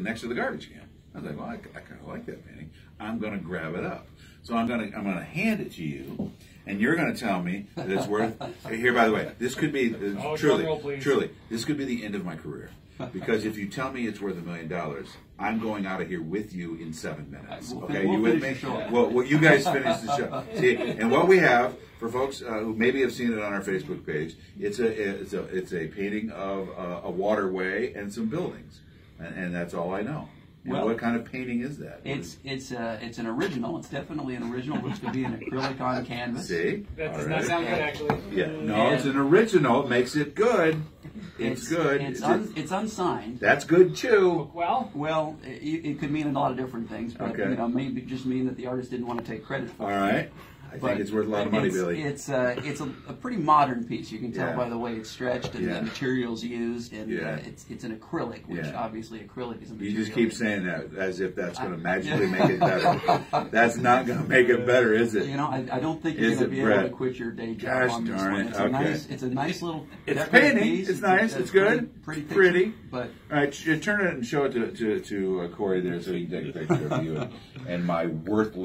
next to the garbage can. I was like, well, I kind of like that painting. I'm going to grab it up. So I'm going to hand it to you, and you're going to tell me that it's worth. Here, by the way, this could be truly, this could be the end of my career, because if you tell me it's worth $1 million, I'm going out of here with you in 7 minutes. Okay, we'll you with me? Well, you guys finish the show. See, and what we have for folks who maybe have seen it on our Facebook page, it's a painting of a waterway and some buildings, and that's all I know. Well, what kind of painting is that? It's an original. It's definitely an original, which could be an acrylic on canvas. See? That does not sound good, actually. Yeah. No, it's an original. It makes it good. It's good. It's unsigned. That's good, too. Well, it could mean a lot of different things, but okay. You know, maybe it just mean that the artist didn't want to take credit for it. All right. I think it's worth a lot of money, Billy. It's a pretty modern piece. You can tell by the way it's stretched and the materials used, and it's an acrylic, which obviously acrylic is a material. You just keep saying that as if that's going to magically make it better. That's not going to make it better, is it? You know, I don't think you're going to be able to quit your day job on this one. It's a nice little painting. Piece. It's nice. It's good. Pretty. But all right, turn it and show it to Corey there so he can take a picture of you and my worthless.